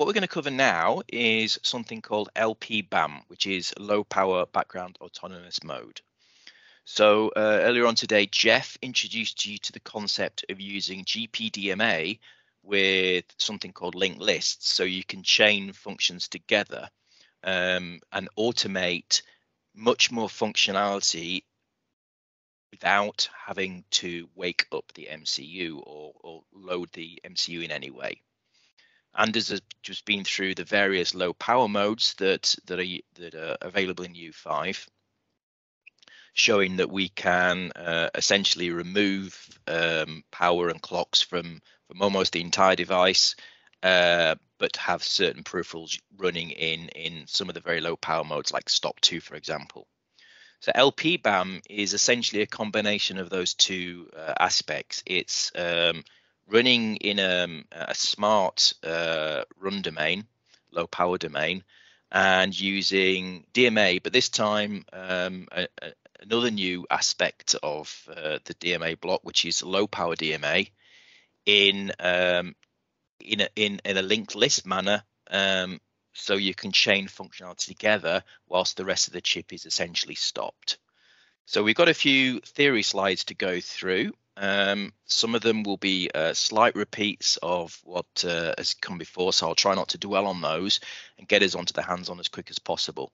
What we're going to cover now is something called LPBAM, which is low power background autonomous mode. So earlier on today, Jeff introduced you to the concept of using GPDMA with something called linked lists. So you can chain functions together and automate much more functionality without having to wake up the MCU or load the MCU in any way. Anders has just been through the various low power modes that are available in U5, showing that we can essentially remove power and clocks from almost the entire device, but have certain peripherals running in some of the very low power modes like Stop2, for example. So LPBAM is essentially a combination of those two aspects. It's running in a smart run domain, low power domain, and using DMA, but this time another new aspect of the DMA block, which is low power DMA, in a linked list manner, so you can chain functionality together whilst the rest of the chip is essentially stopped. So we've got a few theory slides to go through. Some of them will be slight repeats of what has come before, so I'll try not to dwell on those and get us onto the hands-on as quick as possible.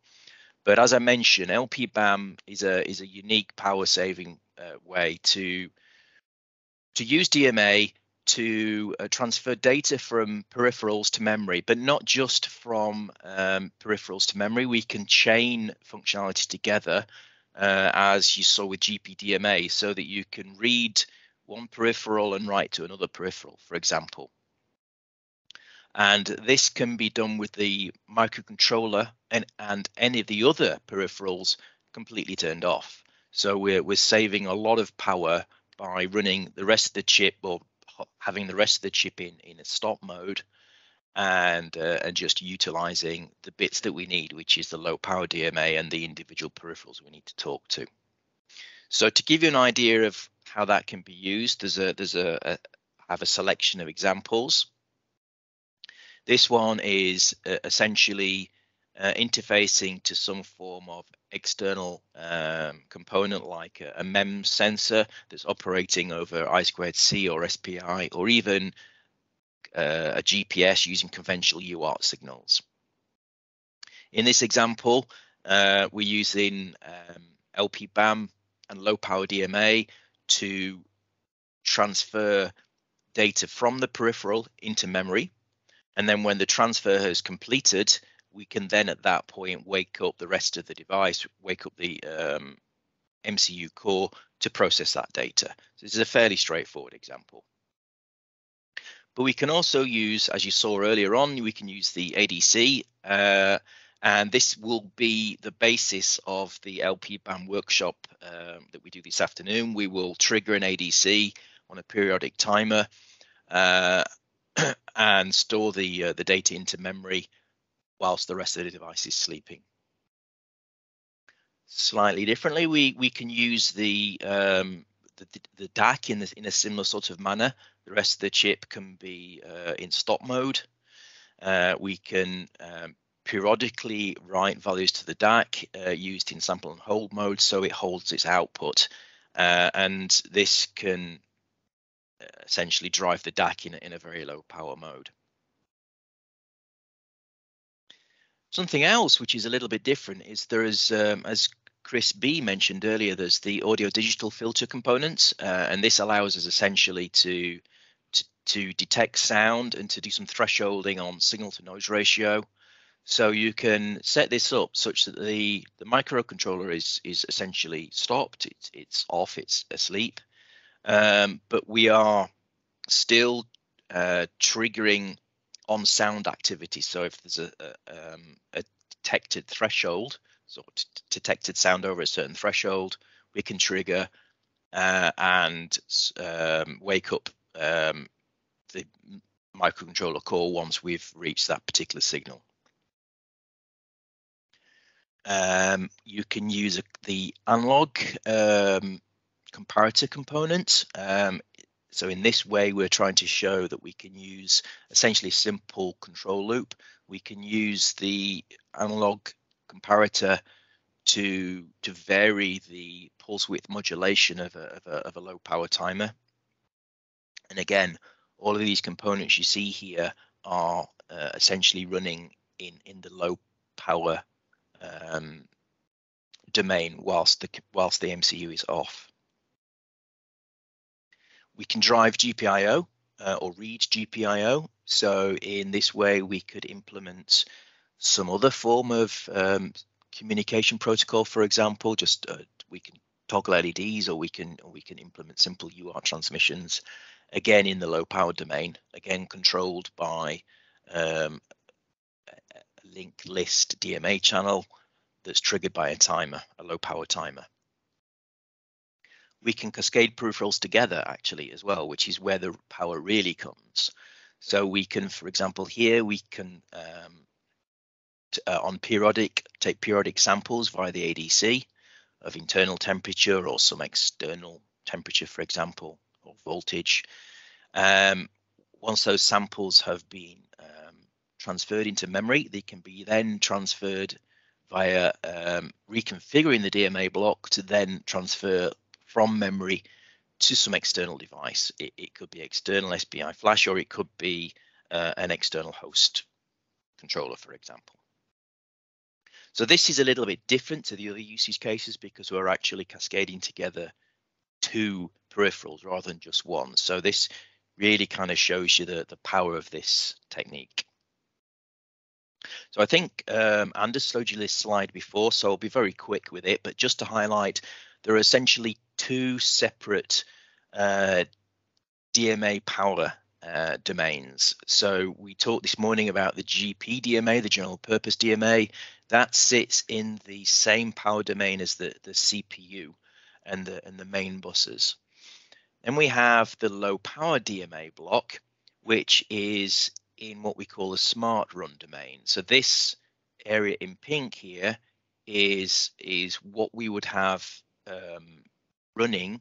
But as I mentioned, LPBAM is a unique power-saving way to use DMA to transfer data from peripherals to memory, but not just from peripherals to memory. We can chain functionality together, as you saw with GPDMA, so that you can read one peripheral and write to another peripheral, for example. And this can be done with the microcontroller and any of the other peripherals completely turned off. So we're saving a lot of power by running the rest of the chip, or having the rest of the chip in a stop mode, and just utilizing the bits that we need, which is the low power DMA and the individual peripherals we need to talk to. So to give you an idea of how that can be used, I have a selection of examples. This one is essentially interfacing to some form of external component like a MEMS sensor that's operating over I2C or SPI, or even a GPS using conventional UART signals. In this example, we're using LPBAM and low power DMA to transfer data from the peripheral into memory. And then when the transfer is completed, we can then at that point wake up the rest of the device, wake up the MCU core to process that data. So this is a fairly straightforward example. But we can also use, as you saw earlier on, we can use the ADC, and this will be the basis of the LPBAM workshop that we do this afternoon. We will trigger an ADC on a periodic timer and store the data into memory whilst the rest of the device is sleeping. Slightly differently, we can use the DAC in a similar sort of manner. The rest of the chip can be in stop mode. We can periodically write values to the DAC used in sample and hold mode, so it holds its output. And this can essentially drive the DAC in a very low power mode. Something else which is a little bit different is there is, as Chris B mentioned earlier, there's the audio digital filter components, and this allows us essentially to detect sound and to do some thresholding on signal to noise ratio. So you can set this up such that the microcontroller is essentially stopped, it's off, it's asleep, but we are still triggering on sound activity. So if there's a detected threshold, so detected sound over a certain threshold, we can trigger and wake up the microcontroller core once we've reached that particular signal. You can use the analog comparator component. So in this way, we're trying to show that we can use essentially a simple control loop. We can use the analog comparator to vary the pulse width modulation of a low power timer. And again, all of these components you see here are essentially running in the low power domain whilst the MCU is off. We can drive GPIO or read GPIO. So in this way, we could implement some other form of communication protocol, for example. Just we can toggle LEDs, or we can implement simple UART transmissions, again in the low power domain, again controlled by a link list DMA channel that's triggered by a timer, a low power timer. We can cascade peripherals together actually as well, which is where the power really comes. So we can, for example, here we can on periodic, take periodic samples via the ADC of internal temperature or some external temperature, for example, or voltage. Once those samples have been transferred into memory, they can be then transferred via reconfiguring the DMA block to then transfer from memory to some external device. It could be external SPI flash, or it could be an external host controller, for example. So this is a little bit different to the other usage cases because we're actually cascading together two peripherals rather than just one. So this really kind of shows you the power of this technique. So I think Anders showed you this slide before, so I'll be very quick with it, but just to highlight, there are essentially two separate DMA power domains. So we talked this morning about the GPDMA, the general purpose DMA, that sits in the same power domain as the CPU and the main buses. Then we have the low power DMA block, which is in what we call a smart run domain. So this area in pink here is what we would have running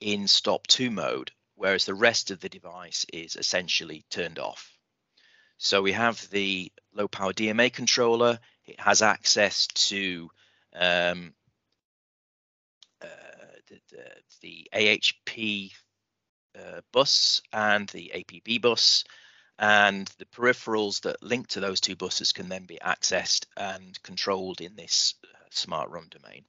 in Stop2 mode, whereas the rest of the device is essentially turned off. So we have the low power DMA controller. It has access to the AHP bus and the APB bus, and the peripherals that link to those two buses can then be accessed and controlled in this smart run domain.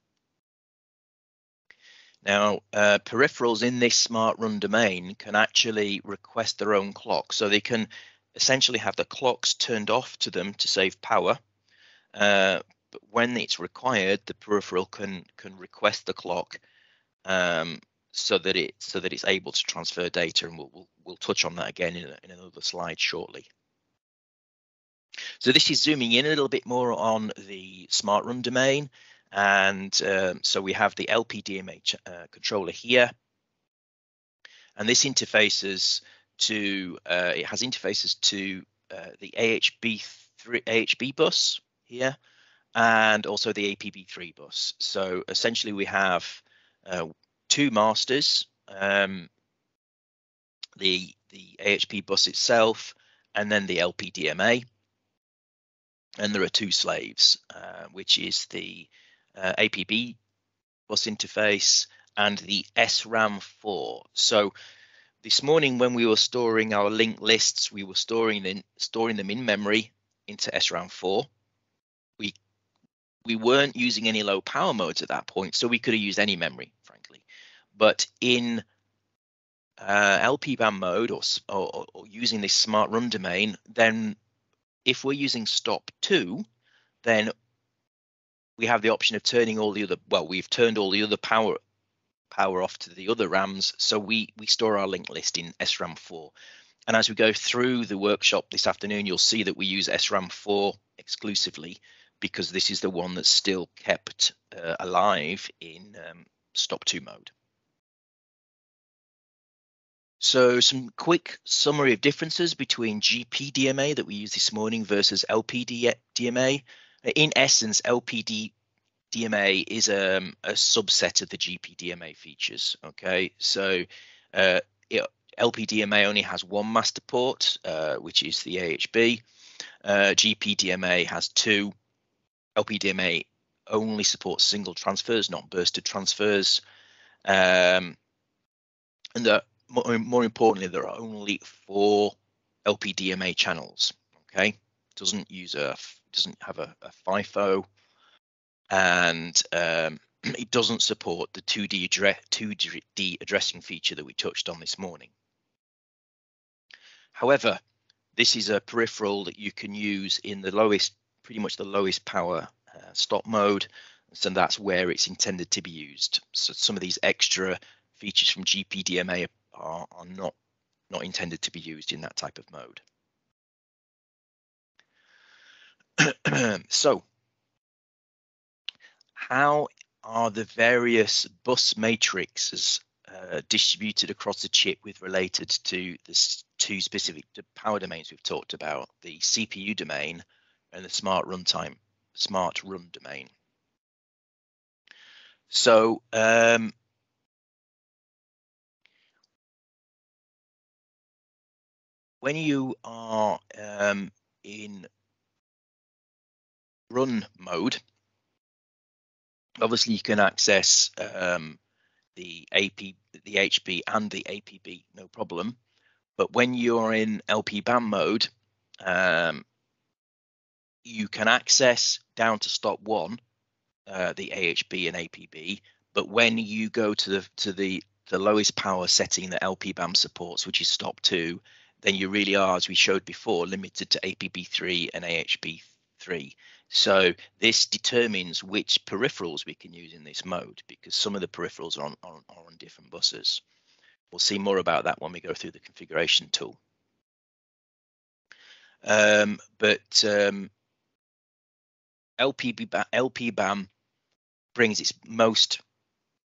Now, peripherals in this smart run domain can actually request their own clock. So they can essentially have the clocks turned off to them to save power. But when it's required, the peripheral can request the clock so that it's able to transfer data. And we'll touch on that again in another slide shortly. So this is zooming in a little bit more on the smart run domain. And so we have the LPDMA controller here, and this interfaces to it has interfaces to the AHB bus here, and also the APB3 bus. So essentially, we have two masters: the AHB bus itself, and then the LPDMA, and there are two slaves, which is the APB bus interface and the SRAM4. So this morning when we were storing our linked lists, we were storing them in memory into SRAM4. We weren't using any low power modes at that point, so we could have used any memory, frankly. But in LPBAM mode or using this smart run domain, then if we're using Stop2, then we have the option of turning all the other, well, we've turned all the other power off to the other RAMs, so we store our linked list in SRAM4. And as we go through the workshop this afternoon, you'll see that we use SRAM4 exclusively because this is the one that's still kept alive in Stop2 mode. So some quick summary of differences between GPDMA that we used this morning versus LPDMA. In essence, LPDMA is a subset of the GPDMA features. Okay, so LPDMA only has one master port, which is the AHB. GPDMA has two. LPDMA only supports single transfers, not bursted transfers. And more importantly, there are only 4 LPDMA channels. Okay, doesn't have a FIFO, and it doesn't support the 2D addressing feature that we touched on this morning. However, this is a peripheral that you can use in the lowest, pretty much the lowest power stop mode, so that's where it's intended to be used. So some of these extra features from GPDMA are not intended to be used in that type of mode. So, how are the various bus matrices distributed across the chip with related to the two specific power domains we've talked about, the CPU domain and the smart run domain? So when you are in run mode, obviously you can access the HB and the APB, no problem. But when you're in LPBAN mode, you can access down to stop 1, the AHB and APB. But when you go to the lowest power setting that LPBAN supports, which is stop 2, then you really are, as we showed before, limited to APB3 and AHB3. So this determines which peripherals we can use in this mode, because some of the peripherals are on different buses. We'll see more about that when we go through the configuration tool. LPBAM brings its most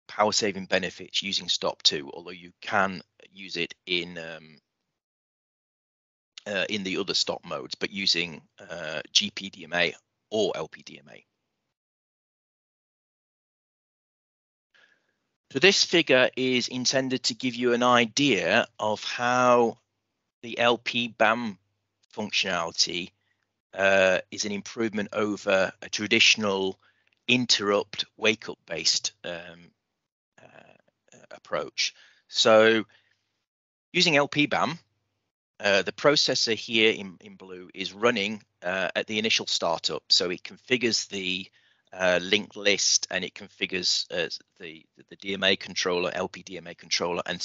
power saving benefits using stop2, although you can use it in the other stop modes, but using GPDMA or LPDMA. So this figure is intended to give you an idea of how the LPBAM functionality is an improvement over a traditional interrupt wake-up based approach. So using LPBAM, the processor here in blue is running at the initial startup, so it configures the linked list and it configures the DMA controller, LPDMA controller, and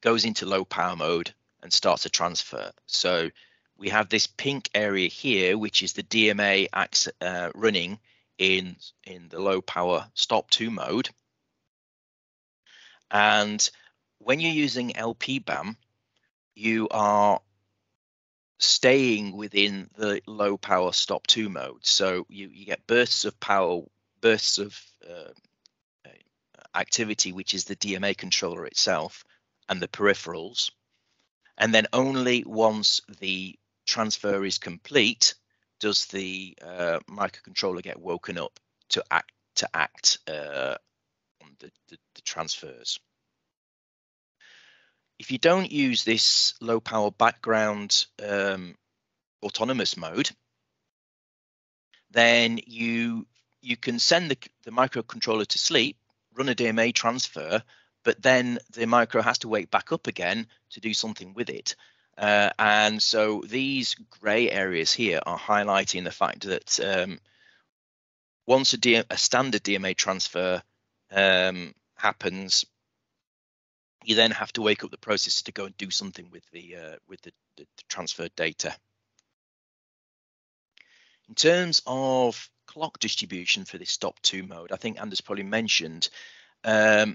goes into low power mode and starts a transfer. So we have this pink area here, which is the DMA running in the low power stop 2 mode, and when you're using LPBAM, you are staying within the low power stop 2 mode. So you get bursts of power, bursts of activity, which is the DMA controller itself and the peripherals. And then only once the transfer is complete does the microcontroller get woken up to act on the transfers. If you don't use this low power background autonomous mode, then you can send the microcontroller to sleep, run a DMA transfer, but then the micro has to wake back up again to do something with it. And so these grey areas here are highlighting the fact that once a standard DMA transfer happens, you then have to wake up the processor to go and do something with the transferred data. In terms of clock distribution for this stop 2 mode, I think Anders probably mentioned all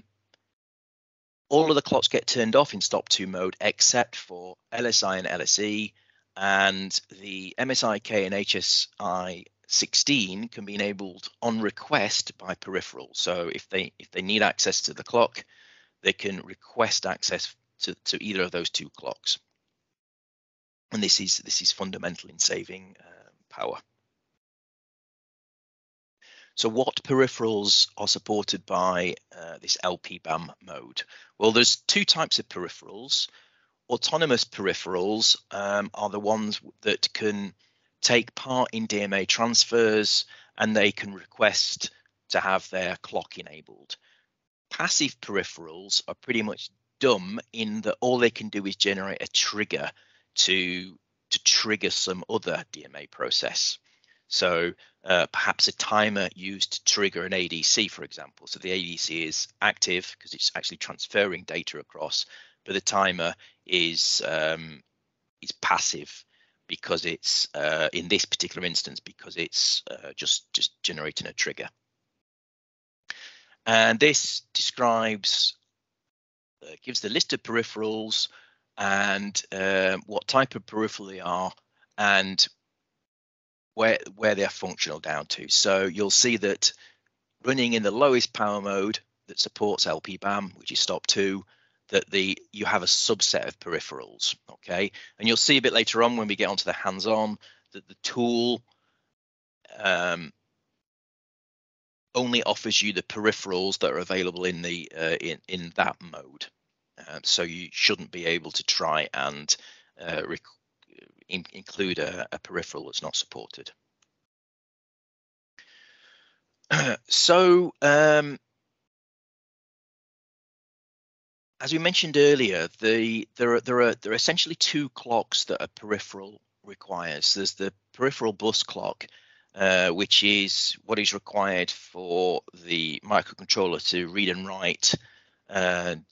of the clocks get turned off in stop 2 mode except for LSI and LSE, and the MSIK and HSI16 can be enabled on request by peripheral. So if they need access to the clock, they can request access to either of those two clocks, and this is fundamental in saving power. So what peripherals are supported by this LPBAM mode? Well, there's two types of peripherals. Autonomous peripherals are the ones that can take part in DMA transfers, and they can request to have their clock enabled. Passive peripherals are pretty much dumb in that all they can do is generate a trigger to trigger some other DMA process. So perhaps a timer used to trigger an ADC, for example. So the ADC is active because it's actually transferring data across, but the timer is passive because it's in this particular instance because it's just generating a trigger. And this describes, gives the list of peripherals and what type of peripheral they are and where they're functional down to. So you'll see that running in the lowest power mode that supports LPBAM, which is Stop2, that you have a subset of peripherals, okay? And you'll see a bit later on when we get onto the hands-on that the tool only offers you the peripherals that are available in the in that mode. So you shouldn't be able to try and include a peripheral that's not supported. So, as we mentioned earlier, there are essentially two clocks that a peripheral requires. There's the peripheral bus clock, which is what is required for the microcontroller to read and write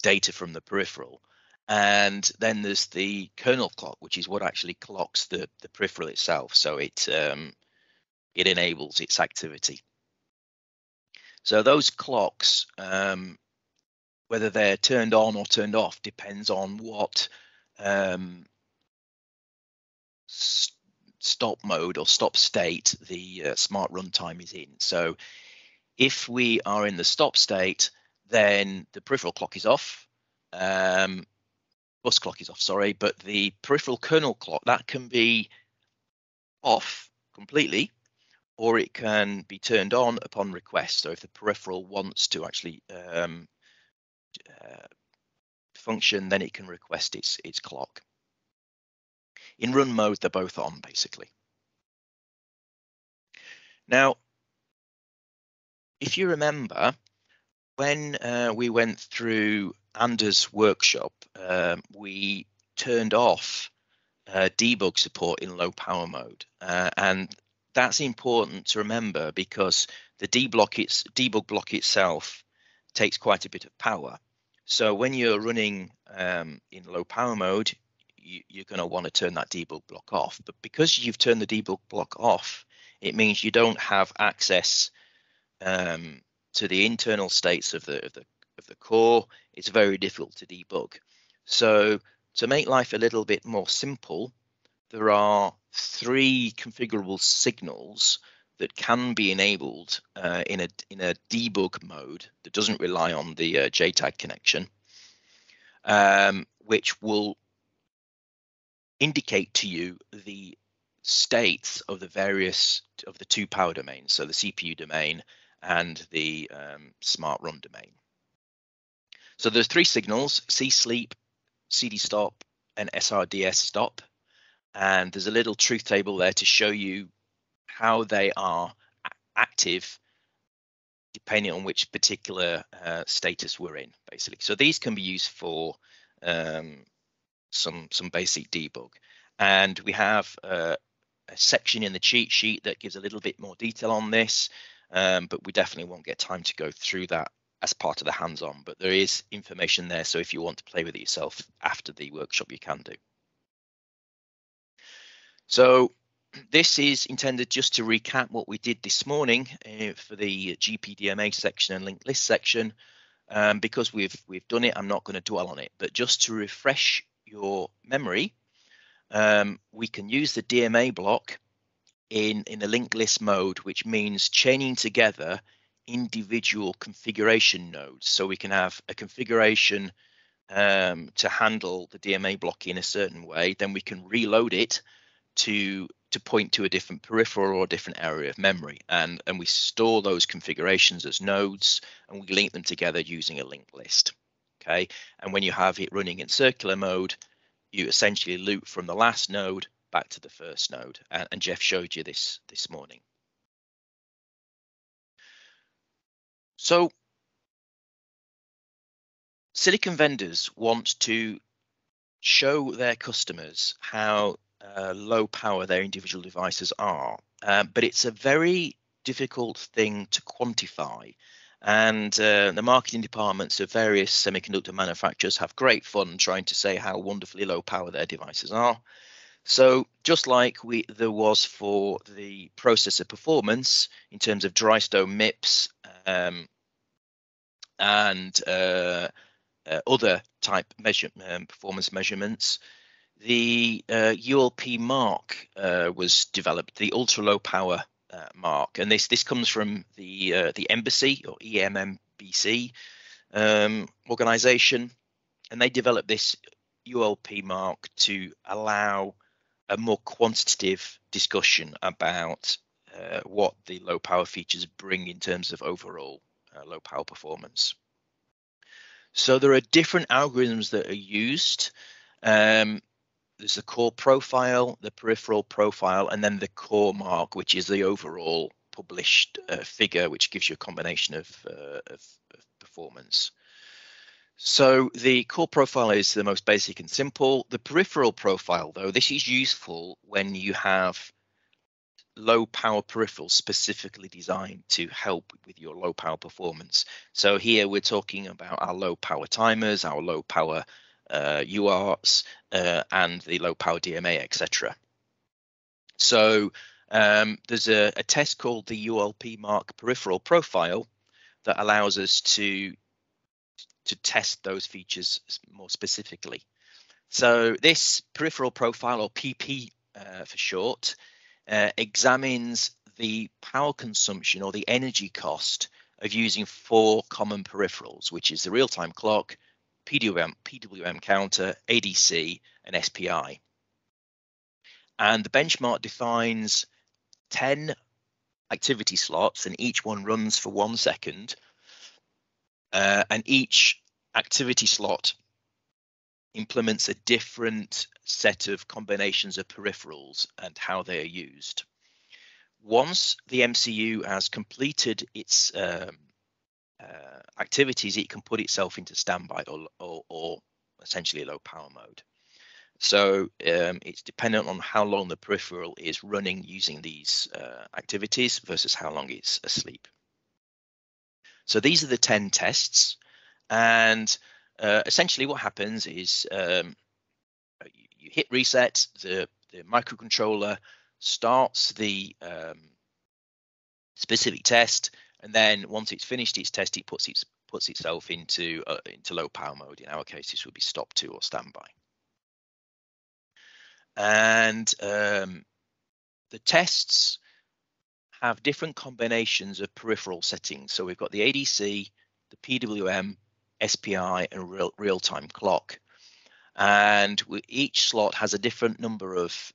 data from the peripheral. And then there's the kernel clock, which is what actually clocks the peripheral itself. So it enables its activity. So those clocks, whether they're turned on or turned off, depends on what stop mode or stop state the smart runtime is in. So if we are in the stop state, then the peripheral clock is off, bus clock is off, sorry, but the peripheral kernel clock, that can be off completely, or it can be turned on upon request. So if the peripheral wants to actually function, then it can request its clock. In run mode, they're both on, basically. Now, if you remember, when we went through Anders' workshop, we turned off debug support in low power mode. And that's important to remember because the debug block itself takes quite a bit of power. So when you're running in low power mode, you're going to want to turn that debug block off. But because you've turned the debug block off, it means you don't have access to the internal states of the core. It's very difficult to debug. So to make life a little bit more simple, there are three configurable signals that can be enabled in a debug mode that doesn't rely on the JTAG connection, which will indicate to you the states of the various of the two power domains, so the CPU domain and the smart run domain. So there's three signals: C sleep, CD stop, and SRDS stop. And there's a little truth table there to show you how they are active depending on which particular status we're in, basically. So these can be used for some basic debug. And we have a section in the cheat sheet that gives a little bit more detail on this, but we definitely won't get time to go through that as part of the hands-on, but there is information there. So if you want to play with it yourself after the workshop, you can do. So this is intended just to recap what we did this morning for the GPDMA section and linked list section. Because we've done it, I'm not going to dwell on it, but just to refresh your memory, we can use the DMA block in a linked list mode, which means chaining together individual configuration nodes. So we can have a configuration to handle the DMA block in a certain way, then we can reload it to to point to a different peripheral or a different area of memory. And we store those configurations as nodes, and we link them together using a linked list. Okay, and when you have it running in circular mode, you essentially loop from the last node back to the first node. And Jeff showed you this morning. So silicon vendors want to show their customers how low power their individual devices are, but it's a very difficult thing to quantify. And the marketing departments of various semiconductor manufacturers have great fun trying to say how wonderfully low power their devices are. So just like there was for the processor performance in terms of Drystone MIPS and other type performance measurements, the ULP Mark was developed, the ultra low power mark, and this comes from the EMMBC or EMMBC organization, and they developed this ULP Mark to allow a more quantitative discussion about what the low power features bring in terms of overall low power performance. So there are different algorithms that are used. There's the core profile, the peripheral profile, and then the core mark, which is the overall published figure, which gives you a combination of performance. So the core profile is the most basic and simple. The peripheral profile, though, this is useful when you have low power peripherals specifically designed to help with your low power performance. So here we're talking about our low power timers, our low power UARTs, and the low power DMA, etc. So there's a test called the ULP Mark peripheral profile that allows us to test those features more specifically. So this peripheral profile, or PP for short, examines the power consumption or the energy cost of using four common peripherals, which is the real-time clock, PWM counter, ADC, and SPI. And the benchmark defines 10 activity slots, and each one runs for 1 second. And each activity slot implements a different set of combinations of peripherals and how they are used. Once the MCU has completed its activities, it can put itself into standby or essentially low power mode. So it's dependent on how long the peripheral is running using these activities versus how long it's asleep. So these are the 10 tests, and essentially what happens is you hit reset, the microcontroller starts the specific test, and then once it's finished its test, it puts itself into low power mode. In our case, this would be Stop2 or standby. And the tests have different combinations of peripheral settings. So we've got the ADC, the PWM, SPI, and real-time clock. And each slot has a different number of,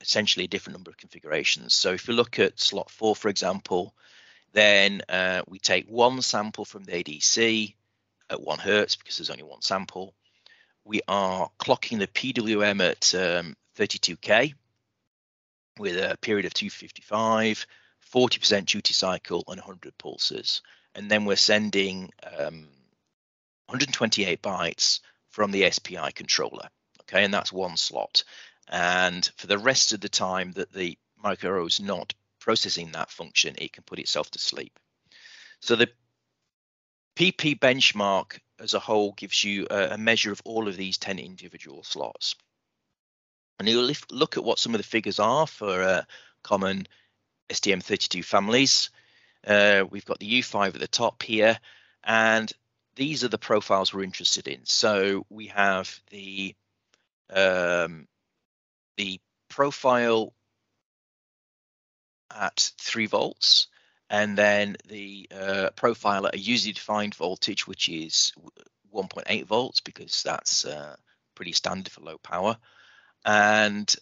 essentially a different number of configurations. So if you look at slot 4, for example, then we take one sample from the ADC at 1 hertz, because there's only one sample. We are clocking the PWM at 32K with a period of 255, 40% duty cycle, and 100 pulses. And then we're sending 128 bytes from the SPI controller. Okay, and that's one slot. And for the rest of the time that the micro is not processing that function, it can put itself to sleep. So the PP benchmark as a whole gives you a measure of all of these 10 individual slots. And you'll look at what some of the figures are for common STM32 families. We've got the U5 at the top here, and these are the profiles we're interested in. So we have the profile at 3 volts, and then the profile at a usually defined voltage, which is 1.8 volts, because that's pretty standard for low power. And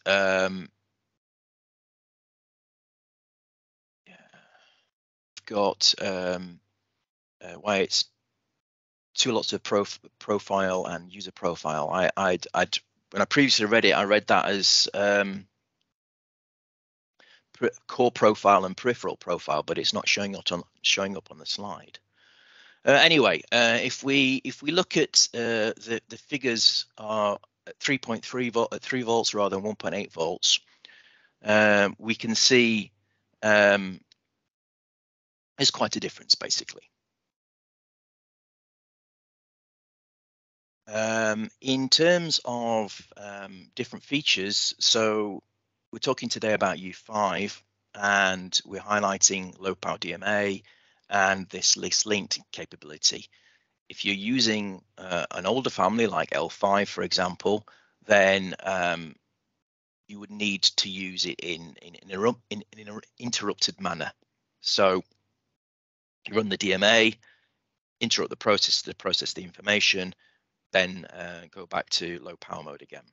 got why it's two lots of profile and user profile. I'd when I previously read it, I read that as core profile and peripheral profile, but it's not showing up on the slide. Anyway, if we look at the figures are 3.3 volts rather than 1.8 volts, we can see there's quite a difference basically. In terms of different features, so we're talking today about U5, and we're highlighting low power DMA and this list-linked capability. If you're using an older family like L5, for example, then you would need to use it in an interrupted manner. So you run the DMA, interrupt the process to process the information, then go back to low power mode again.